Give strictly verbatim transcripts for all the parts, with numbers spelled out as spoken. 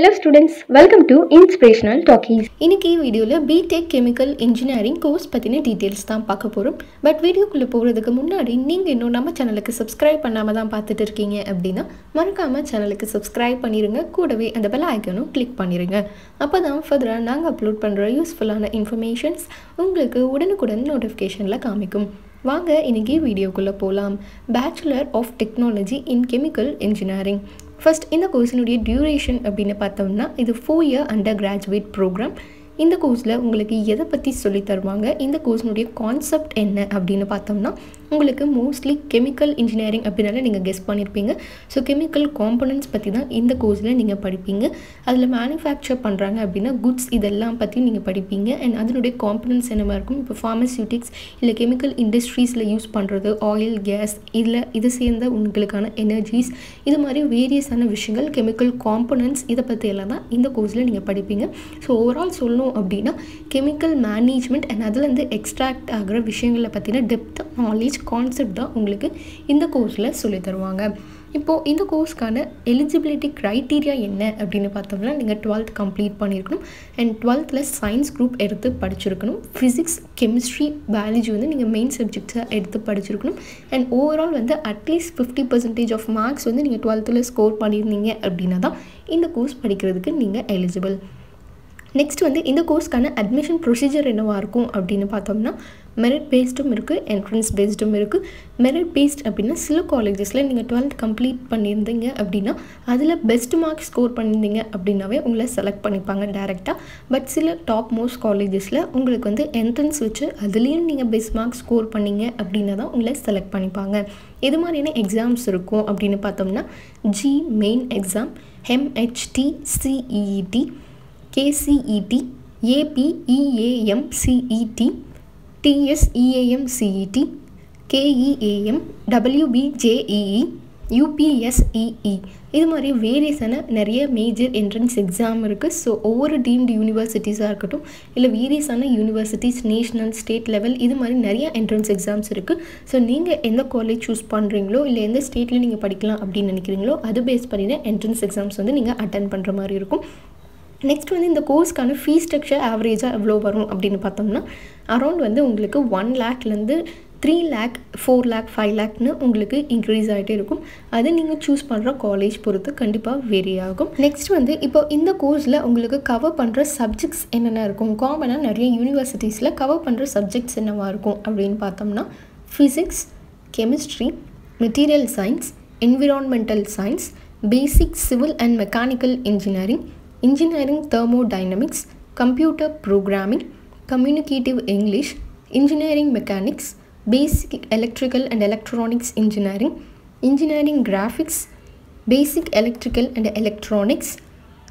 Hello students, welcome to Inspirational Talkies. இன்னைக்கு வீடியோல B.Tech Chemical Engineering course பத்தின details தான் பார்க்க போறோம். பட் வீடியோக்குள்ள போறதுக்கு முன்னாடி நீங்க இன்னும் நம்ம சேனலுக்கு Subscribe பண்ணாம தான் பார்த்துட்டு இருக்கீங்க அப்படினா மறக்காம சேனலுக்கு Subscribe பண்ணிருங்க. கூடவே அந்த bell ஐகானும் click பண்ணிருங்க. அப்பதான் ஃபர்தரா நாங்க அப்லோட் பண்ற யூஸ்ஃபுல்லான இன்ஃபர்மேஷன்ஸ் உங்களுக்கு உடனுக்குடன் நோட்டிஃபிகேஷன்ல காமிக்கும். வாங்க இன்னைக்கு வீடியோக்குள்ள போலாம். Bachelor of technology in chemical engineering. First இந்த கோர்ஸினுடைய டியூரேஷன் அப்படின்னு பார்த்தோம்னா இது four year undergraduate programme. இந்த கோர்ஸில் உங்களுக்கு எதை பற்றி சொல்லி தருவாங்க, இந்த கோர்ஸினுடைய கான்செப்ட் என்ன அப்படின்னு பார்த்தோம்னா உங்களுக்கு மோஸ்ட்லி கெமிக்கல் இன்ஜினியரிங் அப்படின்னால நீங்கள் கெஸ் பண்ணியிருப்பீங்க. ஸோ கெமிக்கல் காம்பனன்ட்ஸ் பற்றி தான் இந்த கோர்ஸில் நீங்கள் படிப்பீங்க. அதில் மேனுஃபேக்சர் பண்ணுறாங்க அப்படின்னா குட்ஸ் இதெல்லாம் பற்றி நீங்கள் படிப்பீங்க. அண்ட் அதனுடைய காம்பனன்ட்ஸ் என்னமா இருக்கும், இப்போ ஃபார்மசியூட்டிக்ஸ் இல்லை கெமிக்கல் இண்டஸ்ட்ரீஸில் யூஸ் பண்ணுறது ஆயில், கேஸ், இல்லை இது சேர்ந்த உங்களுக்கான எனர்ஜிஸ், இது மாதிரி வேரியஸான விஷயங்கள் கெமிக்கல் காம்பனன்ட்ஸ் இதை பற்றியெல்லாம் தான் இந்த கோர்ஸில் நீங்கள் படிப்பீங்க. ஸோ ஓவரால் சொல்லணும் அப்படின்னா கெமிக்கல் மேனேஜ்மெண்ட் அண்ட் அதுலேருந்து எக்ஸ்ட்ராக்ட் ஆகிற விஷயங்களை பற்றின டெப்த் நாலேஜ் கான்செப்ட் தான் உங்களுக்கு இந்த கோர்ஸில் சொல்லி தருவாங்க. இப்போது இந்த கோர்ஸ்க்கான எலிஜிபிலிட்டி க்ரைட்டீரியா என்ன அப்படின்னு பார்த்தோம்னா நீங்கள் டுவெல்த் கம்ப்ளீட் பண்ணியிருக்கணும் அண்ட் டுவெல்த்தில் சயின்ஸ் குரூப் எடுத்து படிச்சிருக்கணும். ஃபிசிக்ஸ், கெமிஸ்ட்ரி, பயாலஜி வந்து நீங்கள் மெயின் சப்ஜெக்ட்ஸாக எடுத்து படிச்சிருக்கணும். அண்ட் ஓவரால் வந்து at least fifty percentage of marks வந்து நீங்கள் டுவெல்த்தில் ஸ்கோர் பண்ணியிருந்தீங்க அப்படின்னா தான் இந்த கோர்ஸ் படிக்கிறதுக்கு நீங்கள் எலிஜிபிள். நெக்ஸ்ட் வந்து இந்த கோர்ஸ்க்கான அட்மிஷன் ப்ரொசீஜர் என்னவாக இருக்கும் அப்படின்னு பார்த்தோம்னா மெரிட் பேஸ்டும் இருக்குது, என்ட்ரன்ஸ் பேஸ்டும் இருக்குது. மெரிட் பேஸ்ட் அப்படின்னா சில காலேஜஸில் நீங்கள் டுவெல்த் கம்ப்ளீட் பண்ணியிருந்தீங்க அப்படின்னா அதில் பெஸ்ட் மார்க் ஸ்கோர் பண்ணியிருந்தீங்க அப்படின்னாவே உங்களை செலக்ட் பண்ணிப்பாங்க டேரெக்டாக. பட் சில டாப் மோஸ்ட் காலேஜஸில் உங்களுக்கு வந்து என்ட்ரன்ஸ் வச்சு அதுலேயும் நீங்கள் பெஸ்ட் மார்க் ஸ்கோர் பண்ணிங்க அப்படின்னா தான் உங்களை செலக்ட் பண்ணிப்பாங்க. எது மாதிரியான எக்ஸாம்ஸ் இருக்கும் அப்படின்னு பார்த்தோம்னா JEE main exam, MHT, CET, KCET, APEAMCET, TSEAMCET, KEAM, WBJEE, UPSEE, இது மாதிரி வேரியஸான நிறைய மேஜர் என்ட்ரன்ஸ் எக்ஸாம் இருக்குது. ஸோ ஒவ்வொரு டீம்டு யூனிவர்சிட்டிஸாக இருக்கட்டும் இல்லை வேரியஸான யூனிவர்சிட்டிஸ் நேஷ்னல், ஸ்டேட் லெவல், இது மாதிரி நிறையா என்ட்ரன்ஸ் எக்ஸாம்ஸ் இருக்குது. ஸோ நீங்கள் எந்த காலேஜ் சூஸ் பண்ணுறீங்களோ இல்லை எந்த ஸ்டேட்டில் நீங்கள் படிக்கலாம் அப்படின்னு நினைக்கிறீங்களோ அது பேஸ் பண்ணின என்ட்ரன்ஸ் எக்ஸாம்ஸ் வந்து நீங்கள் அட்டன் பண்ணுற மாதிரி இருக்கும். நெக்ஸ்ட் வந்து இந்த கோர்ஸ்க்கான ஃபீ ஸ்ட்ரக்சர் ஆவரேஜாக எவ்வளோ வரும் அப்படின்னு பார்த்தோம்னா அரௌண்ட் வந்து உங்களுக்கு ஒன் லேக்லேருந்து three lakh, four lakh, five லேக்னு உங்களுக்கு இன்க்ரீஸ் ஆகிட்டே இருக்கும். அது நீங்கள் சூஸ் பண்ணுற காலேஜ் பொறுத்து கண்டிப்பாக வேரி ஆகும். நெக்ஸ்ட் வந்து இப்போ இந்த கோர்ஸில் உங்களுக்கு கவர் பண்ணுற சப்ஜெக்ட்ஸ் என்னென்ன இருக்கும், காமனாக நிறைய யூனிவர்சிட்டிஸில் கவர் பண்ணுற சப்ஜெக்ட்ஸ் என்னவாக இருக்கும் அப்படின்னு பார்த்தோம்னா physics, chemistry, material science, environmental science, basic civil and mechanical engineering, engineering thermodynamics, computer programming, communicative English, engineering mechanics, basic electrical and electronics engineering, engineering graphics, basic electrical and electronics,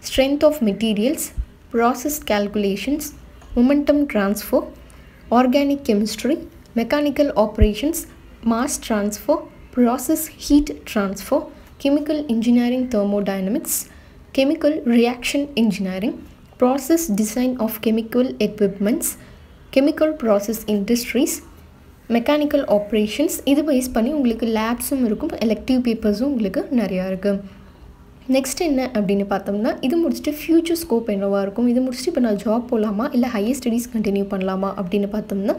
strength of materials, process calculations, momentum transfer, organic chemistry, mechanical operations, mass transfer, process heat transfer, chemical engineering thermodynamics, Chemical Reaction Engineering, Process Design of Chemical Equipments, Chemical Process Industries, Mechanical Operations, இது base பண்ணி உங்களுக்கு லேப்ஸும் இருக்கும், elective பேப்பர்ஸும் உங்களுக்கு நிறையா இருக்குது. Next என்ன அப்படின்னு பார்த்தோம்னா இது முடிச்சுட்டு ஃப்யூச்சர் ஸ்கோப் என்னவாக இருக்கும், இது முடிச்சுட்டு இப்போ நான் ஜாப் போகலாமா இல்லை ஹையர் ஸ்டடீஸ் கண்டினியூ பண்ணலாமா அப்படின்னு பார்த்தோம்னா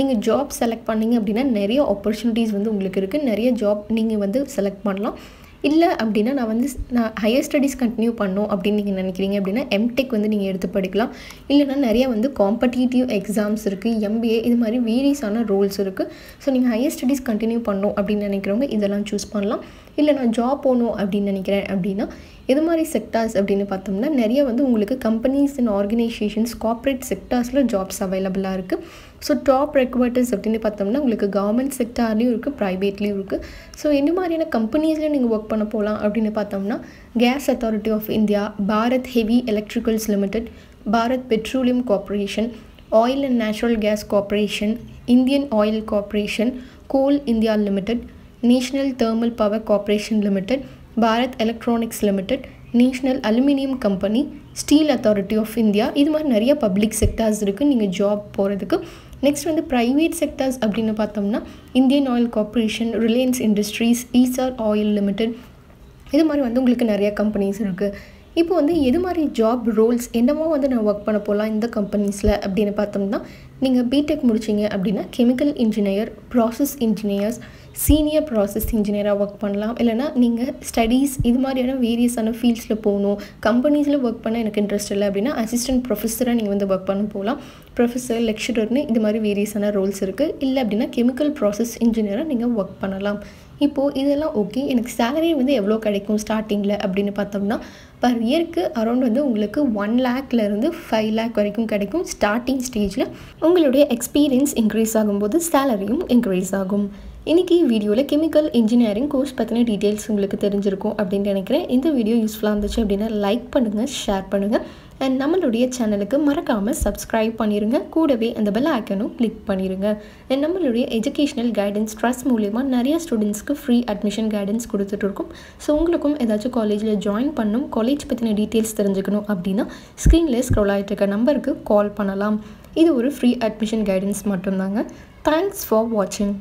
நீங்கள் ஜாப் செலக்ட் பண்ணிங்க அப்படின்னா நிறைய ஆப்பர்ச்சுனிட்டிஸ் வந்து உங்களுக்கு இருக்குது, நிறைய ஜாப் நீங்கள் வந்து செலக்ட் பண்ணலாம். இல்லை அப்படின்னா நான் வந்து நான் ஹையர் ஸ்டடீஸ் கண்டினியூ பண்ணணும் அப்படின்னு நீங்கள் நினைக்கிறீங்க அப்படின்னா எம்டெக் வந்து நீங்கள் எடுத்து படிக்கலாம். இல்லைனா நிறையா வந்து காம்படிட்டிவ் எக்ஸாம்ஸ் இருக்குது, எம்பிஏ, இது மாதிரி வேரியஸான ரோல்ஸ் இருக்குது. ஸோ நீங்கள் ஹையர் ஸ்டடீஸ் கண்டினியூ பண்ணணும் அப்படின்னு நினைக்கிறவங்க இதெல்லாம் சூஸ் பண்ணலாம். இல்லை நான் ஜாப் போகணும் அப்படின்னு நினைக்கிறேன் அப்படின்னா இது மாதிரி செக்டார்ஸ் அப்படின்னு பார்த்தோம்னா நிறைய வந்து உங்களுக்கு கம்பெனிஸ் அண்ட் ஆர்கனைசேஷன்ஸ், கார்ப்பரேட் செக்டார்ஸில் ஜாப்ஸ் அவைலபிளாக இருக்குது. ஸோ டாப் ரெக்வர்ட்டர்ஸ் அப்படின்னு பார்த்தோம்னா உங்களுக்கு கவர்மெண்ட் செக்டார்லேயும் இருக்குது, ப்ரைவேட்லேயும் இருக்குது. ஸோ என்ன மாதிரியான கம்பெனிஸில் நீங்கள் ஒர்க் பண்ண போகலாம் அப்படின்னு பார்த்தோம்னா case authority of India, Bharat heavy electricals limited, Bharat petroleum corporation, oil and natural gas corporation, Indian oil corporation, goal India limited, national thermal power corporation limited, Bharat electronics limited, national aluminium company, steel authority of India, இது மாதிரி நிறைய public sectors இருக்குது நீங்கள் job போகிறதுக்கு. Next வந்து private sectors அப்படின்னு பார்த்தோம்னா Indian oil corporation, Reliance industries, Essar oil limited, இது மாதிரி வந்து உங்களுக்கு நிறையா கம்பெனிஸ் இருக்குது. இப்போ வந்து எது மாதிரி ஜாப் ரோல்ஸ் என்னமோ வந்து நான் ஒர்க் பண்ண போகலாம் இந்த கம்பெனிஸில் அப்படின்னு பார்த்தோம்னா, நீங்கள் பிடெக் முடிச்சிங்க அப்படின்னா chemical engineer, process engineers, senior process இன்ஜினியராக ஒர்க் பண்ணலாம். இல்லைனா நீங்கள் ஸ்டடீஸ் இது மாதிரியான வேரியஸான ஃபீல்ட்ஸில் போகணும், கம்பெனிஸில் ஒர்க் பண்ண எனக்கு இன்ட்ரெஸ்ட் இல்லை அப்படின்னா அசிஸ்டன்ட் ப்ரொஃபஸராக நீங்கள் வந்து ஒர்க் பண்ண போகலாம். ப்ரொஃபஸர், லெக்சரர்னு இது மாதிரி வேரியஸான ரோல்ஸ் இருக்குது. இல்லை அப்படின்னா கெமிக்கல் ப்ராசஸ் இன்ஜினியராக நீங்கள் ஒர்க் பண்ணலாம். இப்போது இதெல்லாம் ஓகே, எனக்கு சேலரி வந்து எவ்வளோ கிடைக்கும் ஸ்டார்டிங்கில் அப்படின்னு பார்த்தோம்னா, பர் இயருக்கு அரௌண்ட் வந்து உங்களுக்கு ஒன் லேக்லேருந்து ஃபைவ் லேக் வரைக்கும் கிடைக்கும் ஸ்டார்டிங் ஸ்டேஜில். உங்களுடைய எக்ஸ்பீரியன்ஸ் இன்க்ரீஸ் ஆகும்போது சேலரியும் இன்க்ரீஸ் ஆகும். இன்றைக்கி வீடியோவில் கெமிக்கல் இன்ஜினியரிங் கோர்ஸ் பற்றின டீட்டெயில்ஸ் உங்களுக்கு தெரிஞ்சிருக்கும் அப்படின்னு நினைக்கிறேன். இந்த வீடியோ யூஸ்ஃபுல்லாக இருந்துச்சு அப்படின்னா லைக் பண்ணுங்கள், ஷேர் பண்ணுங்கள். அண்ட் நம்மளுடைய சேனலுக்கு மறக்காமல் சப்ஸ்கிரைப் பண்ணிடுங்க. கூடவே அந்த பெல் ஐக்கனும் கிளிக் பண்ணிடுங்க. அண்ட் நம்மளுடைய எஜுகேஷனல் கைடன்ஸ் ட்ரஸ்ட் மூலமா நிறைய ஸ்டூடெண்ட்ஸ்க்கு ஃப்ரீ அட்மிஷன் கைடன்ஸ் கொடுத்துட்ருக்கோம். ஸோ உங்களுக்கும் ஏதாச்சும் காலேஜில் ஜாயின் பண்ணணும், காலேஜ் பற்றின டீட்டெயில்ஸ் தெரிஞ்சுக்கணும் அப்படின்னா ஸ்க்ரீனில் ஸ்க்ரோல் ஆகிட்டு இருக்க நம்பருக்கு கால் பண்ணலாம். இது ஒரு ஃப்ரீ அட்மிஷன் கைடன்ஸ் மட்டும்தாங்க. தேங்க்ஸ் ஃபார் வாட்சிங்.